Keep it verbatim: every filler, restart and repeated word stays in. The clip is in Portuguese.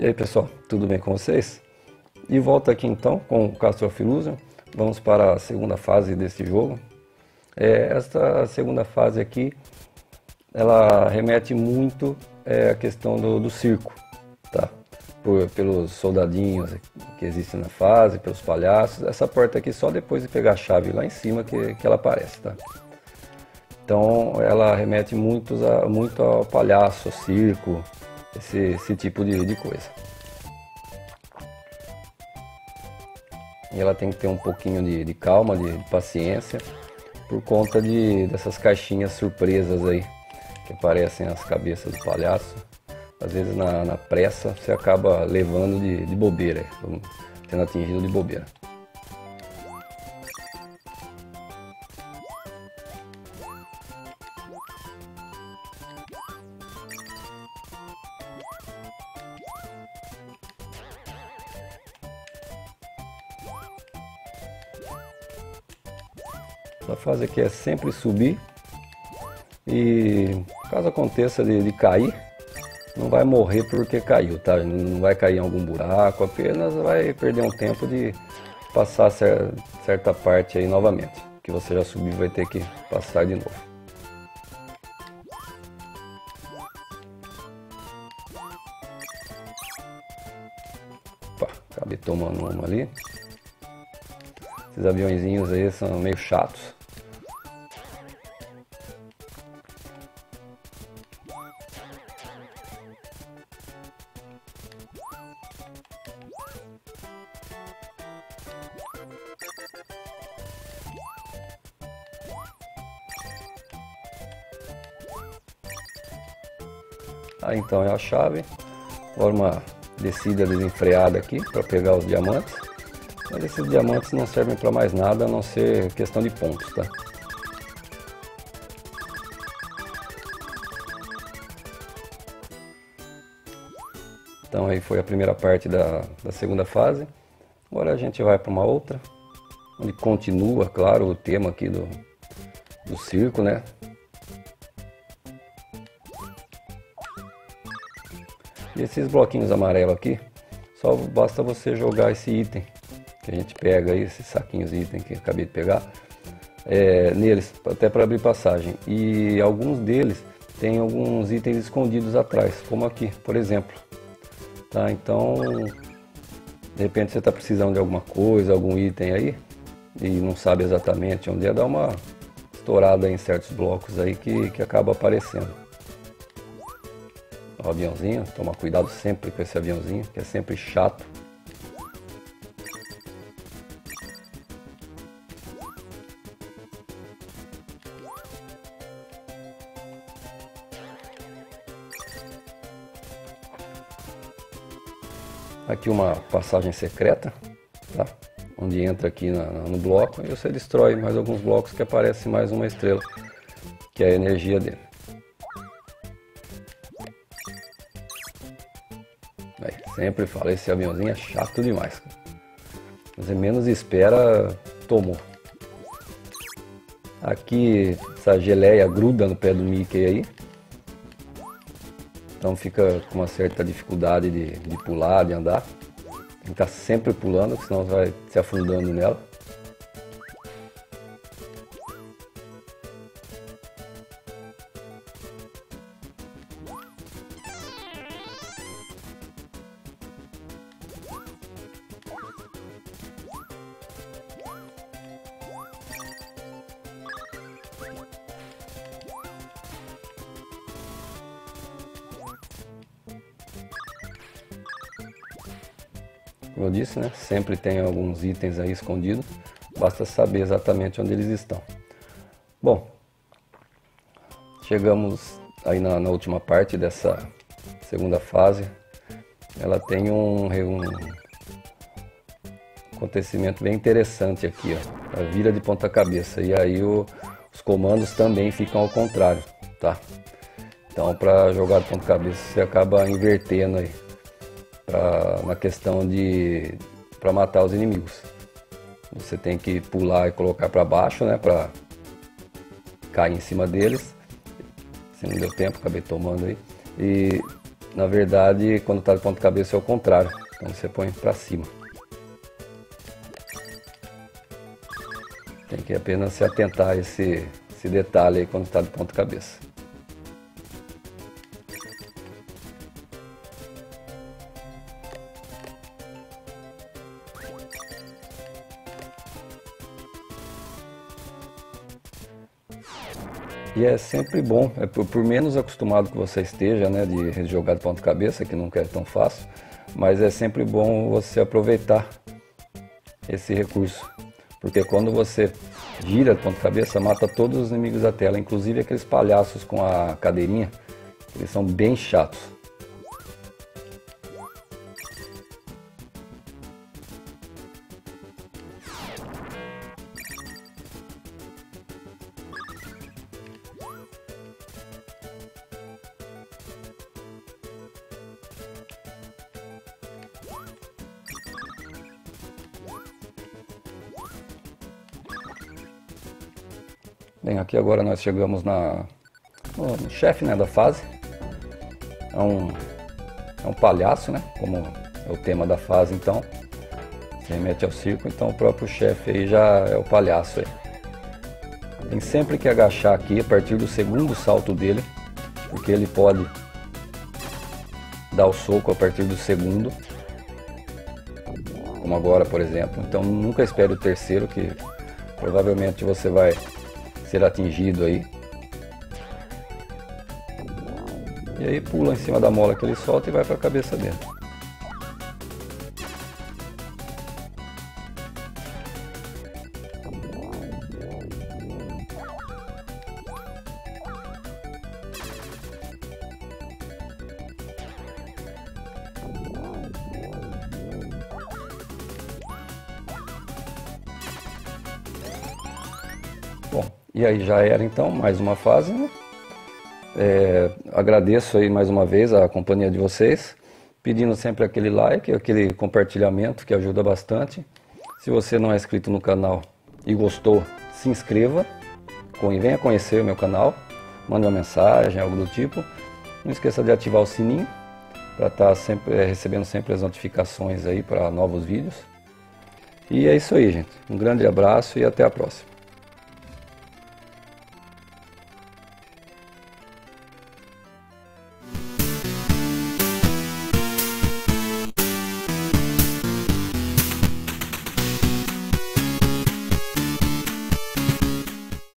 E aí pessoal, tudo bem com vocês? E volto aqui então com o Castle of Illusion. Vamos para a segunda fase desse jogo. É, esta segunda fase aqui, ela remete muito é, à questão do, do circo, tá? Por, pelos soldadinhos que existem na fase, pelos palhaços. Essa porta aqui só depois de pegar a chave lá em cima que, que ela aparece, tá? Então ela remete muito, a, muito ao palhaço, ao circo, esse, esse tipo de, de coisa. E ela tem que ter um pouquinho de, de calma, de, de paciência, por conta de, dessas caixinhas surpresas aí, que aparecem as cabeças de palhaço. Às vezes na, na pressa você acaba levando de, de bobeira, sendo atingido de bobeira. A fase aqui é sempre subir, e caso aconteça de, de cair, não vai morrer porque caiu, tá? Não vai cair em algum buraco, apenas vai perder um tempo de passar cer certa parte aí novamente, que você já subiu, vai ter que passar de novo. Opa, acabei tomando uma ali. Esses aviõezinhos aí são meio chatos. Aí então é a chave, agora uma descida desenfreada aqui para pegar os diamantes, mas esses diamantes não servem para mais nada a não ser questão de pontos, tá? Então aí foi a primeira parte da, da segunda fase, agora a gente vai para uma outra, onde continua, claro, o tema aqui do, do circo, né? E esses bloquinhos amarelos aqui, só basta você jogar esse item que a gente pega aí, esses saquinhos de item que eu acabei de pegar, é, neles, até para abrir passagem. E alguns deles tem alguns itens escondidos atrás, como aqui, por exemplo. Tá, então, de repente você está precisando de alguma coisa, algum item aí, e não sabe exatamente onde é, dá uma estourada em certos blocos aí que, que acaba aparecendo. O aviãozinho, toma cuidado sempre com esse aviãozinho, que é sempre chato. Aqui uma passagem secreta, tá? Onde entra aqui na, no bloco e você destrói mais alguns blocos que aparece mais uma estrela, que é a energia dele. Sempre falo, esse aviãozinho é chato demais, cara. Mas menos espera, tomou. Aqui essa geleia gruda no pé do Mickey aí. Então fica com uma certa dificuldade de, de pular, de andar. Tem que estar sempre pulando, senão vai se afundando nela. Como eu disse, né? Sempre tem alguns itens aí escondidos, basta saber exatamente onde eles estão. Bom, chegamos aí na, na última parte dessa segunda fase. Ela tem um, um acontecimento bem interessante aqui, ó. Ela vira de ponta cabeça e aí o, os comandos também ficam ao contrário, tá? Então, para jogar de ponta cabeça você acaba invertendo aí. Pra, na questão de para matar os inimigos, você tem que pular e colocar para baixo, né, para cair em cima deles. Se não deu tempo, acabei tomando aí. E Na verdade, quando está de ponta cabeça é o contrário, então você põe para cima. Tem que apenas se atentar a esse, esse detalhe aí quando está de ponta cabeça. E é sempre bom, é por, por menos acostumado que você esteja, né, de jogar de ponta cabeça, que nunca é tão fácil, mas é sempre bom você aproveitar esse recurso, porque quando você gira de ponta cabeça, mata todos os inimigos da tela, inclusive aqueles palhaços com a cadeirinha, eles são bem chatos. Bem, aqui agora nós chegamos na, no, no chefe, né, da fase. É um, é um palhaço, né, como é o tema da fase, então se remete ao circo, então o próprio chefe aí já é o palhaço aí. Tem sempre que agachar aqui a partir do segundo salto dele, porque ele pode dar o soco a partir do segundo, como agora, por exemplo. Então nunca espere o terceiro, que provavelmente você vai ser atingido aí. E aí pula em cima da mola que ele solta e vai para a cabeça dele. Bom, e aí já era então mais uma fase, né? É, agradeço aí mais uma vez a companhia de vocês, pedindo sempre aquele like, aquele compartilhamento que ajuda bastante. Se você não é inscrito no canal e gostou, se inscreva, venha conhecer o meu canal, mande uma mensagem, algo do tipo. Não esqueça de ativar o sininho para estar sempre, é, recebendo sempre as notificações aí para novos vídeos. E é isso aí, gente. Um grande abraço e até a próxima.